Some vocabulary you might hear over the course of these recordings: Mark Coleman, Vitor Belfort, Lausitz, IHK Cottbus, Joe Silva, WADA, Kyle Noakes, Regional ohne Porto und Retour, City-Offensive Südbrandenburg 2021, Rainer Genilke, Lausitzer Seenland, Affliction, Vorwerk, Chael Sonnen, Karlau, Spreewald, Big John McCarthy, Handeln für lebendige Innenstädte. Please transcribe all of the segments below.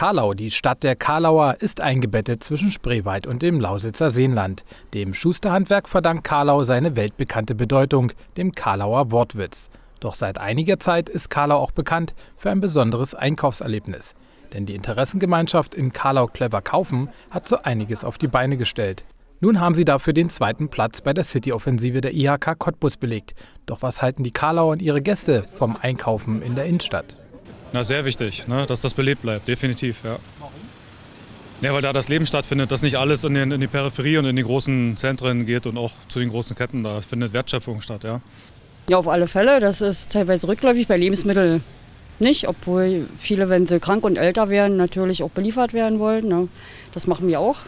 Karlau, die Stadt der Karlauer, ist eingebettet zwischen Spreewald und dem Lausitzer Seenland. Dem Schusterhandwerk verdankt Karlau seine weltbekannte Bedeutung, dem Karlauer Wortwitz. Doch seit einiger Zeit ist Karlau auch bekannt für ein besonderes Einkaufserlebnis. Denn die Interessengemeinschaft in Karlau Clever Kaufen hat so einiges auf die Beine gestellt. Nun haben sie dafür den zweiten Platz bei der City-Offensive der IHK Cottbus belegt. Doch was halten die Karlauer und ihre Gäste vom Einkaufen in der Innenstadt? Na, sehr wichtig, ne, dass das belebt bleibt, definitiv. Ja. Ja, weil da das Leben stattfindet, dass nicht alles in die Peripherie und in die großen Zentren geht und auch zu den großen Ketten, da findet Wertschöpfung statt. Ja, ja, auf alle Fälle. Das ist teilweise rückläufig, bei Lebensmitteln nicht, obwohl viele, wenn sie krank und älter werden, natürlich auch beliefert werden wollen. Ne. Das machen wir auch.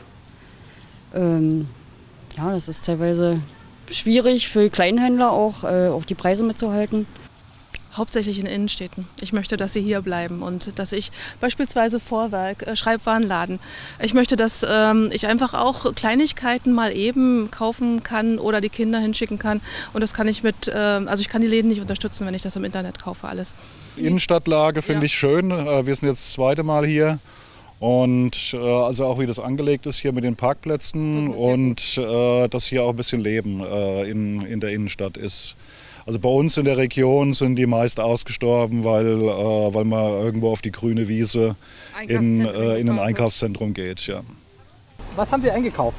Ja, das ist teilweise schwierig für Kleinhändler auch die Preise mitzuhalten. Hauptsächlich in Innenstädten. Ich möchte, dass sie hier bleiben und dass ich beispielsweise Vorwerk, Schreibwarenladen, ich möchte, dass ich einfach auch Kleinigkeiten mal eben kaufen kann oder die Kinder hinschicken kann. Und das kann ich ich kann die Läden nicht unterstützen, wenn ich das im Internet kaufe alles. Innenstadtlage finde ich schön. Wir sind jetzt das zweite Mal hier. Und also auch wie das angelegt ist hier mit den Parkplätzen und dass hier auch ein bisschen Leben in der Innenstadt ist. Also bei uns in der Region sind die meist ausgestorben, weil man irgendwo auf die grüne Wiese in ein Einkaufszentrum geht. Ja. Was haben Sie eingekauft?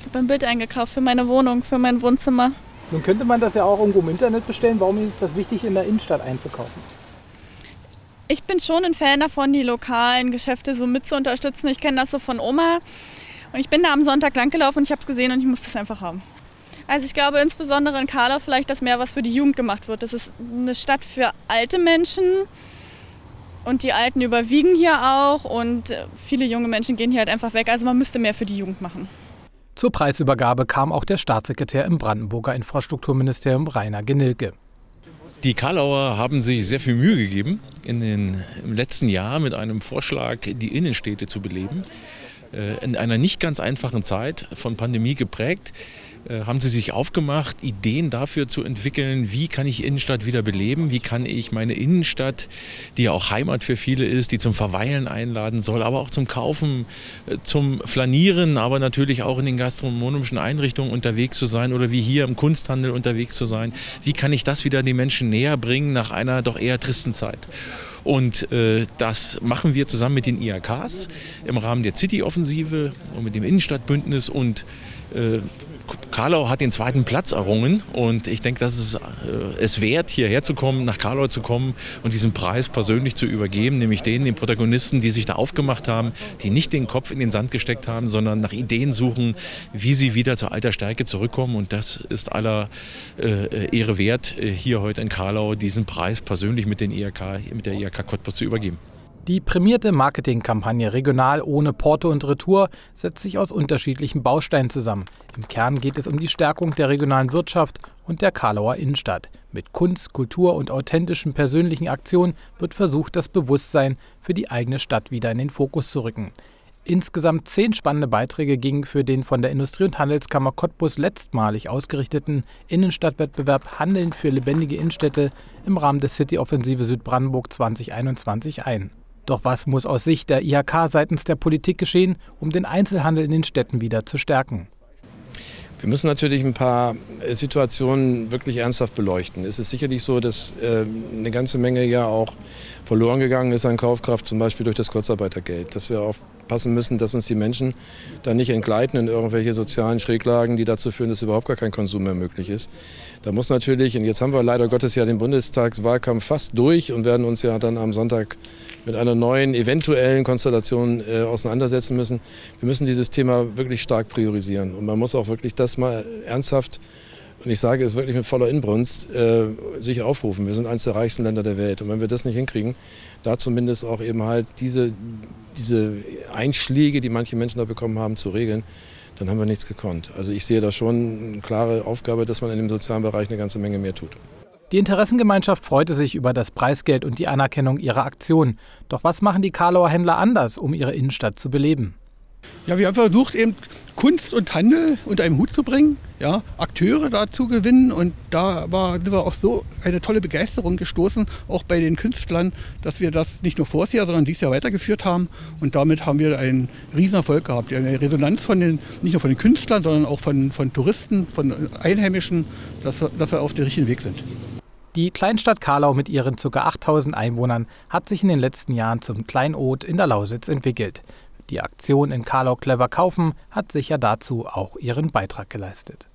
Ich habe ein Bild eingekauft für meine Wohnung, für mein Wohnzimmer. Nun könnte man das ja auch irgendwo im Internet bestellen. Warum ist das wichtig, in der Innenstadt einzukaufen? Ich bin schon ein Fan davon, die lokalen Geschäfte so mit zu unterstützen. Ich kenne das so von Oma und ich bin da am Sonntag langgelaufen und ich habe es gesehen und ich musste es einfach haben. Also ich glaube insbesondere in Karlau vielleicht, dass mehr was für die Jugend gemacht wird. Das ist eine Stadt für alte Menschen und die Alten überwiegen hier auch und viele junge Menschen gehen hier halt einfach weg. Also man müsste mehr für die Jugend machen. Zur Preisübergabe kam auch der Staatssekretär im Brandenburger Infrastrukturministerium Rainer Genilke. Die Karlauer haben sich sehr viel Mühe gegeben, im letzten Jahr mit einem Vorschlag, die Innenstädte zu beleben. In einer nicht ganz einfachen Zeit, von Pandemie geprägt, haben sie sich aufgemacht, Ideen dafür zu entwickeln, wie kann ich Innenstadt wieder beleben, wie kann ich meine Innenstadt, die ja auch Heimat für viele ist, die zum Verweilen einladen soll, aber auch zum Kaufen, zum Flanieren, aber natürlich auch in den gastronomischen Einrichtungen unterwegs zu sein oder wie hier im Kunsthandel unterwegs zu sein, wie kann ich das wieder den Menschen näher bringen nach einer doch eher tristen Zeit. Und das machen wir zusammen mit den IHKs im Rahmen der City-Offensive und mit dem Innenstadtbündnis. Und Karlau hat den zweiten Platz errungen. Und ich denke, das ist es wert, hierher zu kommen, nach Karlau zu kommen und diesen Preis persönlich zu übergeben, nämlich den Protagonisten, die sich da aufgemacht haben, die nicht den Kopf in den Sand gesteckt haben, sondern nach Ideen suchen, wie sie wieder zur alter Stärke zurückkommen. Und das ist aller Ehre wert, hier heute in Karlau diesen Preis persönlich mit der IHK Cottbus zu übergeben. Die prämierte Marketingkampagne Regional ohne Porto und Retour setzt sich aus unterschiedlichen Bausteinen zusammen. Im Kern geht es um die Stärkung der regionalen Wirtschaft und der Karlauer Innenstadt. Mit Kunst, Kultur und authentischen persönlichen Aktionen wird versucht, das Bewusstsein für die eigene Stadt wieder in den Fokus zu rücken. Insgesamt 10 spannende Beiträge gingen für den von der Industrie- und Handelskammer Cottbus letztmalig ausgerichteten Innenstadtwettbewerb Handeln für lebendige Innenstädte im Rahmen der City-Offensive Südbrandenburg 2021 ein. Doch was muss aus Sicht der IHK seitens der Politik geschehen, um den Einzelhandel in den Städten wieder zu stärken? Wir müssen natürlich ein paar Situationen wirklich ernsthaft beleuchten. Es ist sicherlich so, dass eine ganze Menge ja auch verloren gegangen ist an Kaufkraft, zum Beispiel durch das Kurzarbeitergeld. Dass wir aufpassen müssen, dass uns die Menschen da nicht entgleiten in irgendwelche sozialen Schräglagen, die dazu führen, dass überhaupt gar kein Konsum mehr möglich ist. Da muss natürlich, und jetzt haben wir leider Gottes ja den Bundestagswahlkampf fast durch und werden uns ja dann am Sonntag mit einer neuen eventuellen Konstellation auseinandersetzen müssen. Wir müssen dieses Thema wirklich stark priorisieren und man muss auch wirklich das mal ernsthaft, und ich sage es wirklich mit voller Inbrunst, sich aufrufen. Wir sind eines der reichsten Länder der Welt und wenn wir das nicht hinkriegen, da zumindest auch eben halt diese Einschläge, die manche Menschen da bekommen haben, zu regeln, dann haben wir nichts gekonnt. Also ich sehe da schon eine klare Aufgabe, dass man in dem sozialen Bereich eine ganze Menge mehr tut. Die Interessengemeinschaft freute sich über das Preisgeld und die Anerkennung ihrer Aktion. Doch was machen die Karlauer Händler anders, um ihre Innenstadt zu beleben? Ja, wir haben versucht, eben Kunst und Handel unter einem Hut zu bringen, ja, Akteure dazu gewinnen, und da sind wir auf so eine tolle Begeisterung gestoßen, auch bei den Künstlern, dass wir das nicht nur vorher, sondern dieses Jahr weitergeführt haben, und damit haben wir einen riesen Erfolg gehabt. Wir haben eine Resonanz nicht nur von den Künstlern, sondern auch von Touristen, von Einheimischen, dass wir auf dem richtigen Weg sind. Die Kleinstadt Karlau mit ihren ca. 8.000 Einwohnern hat sich in den letzten Jahren zum Kleinod in der Lausitz entwickelt. Die Aktion in Karlau Clever kaufen hat sicher dazu auch ihren Beitrag geleistet.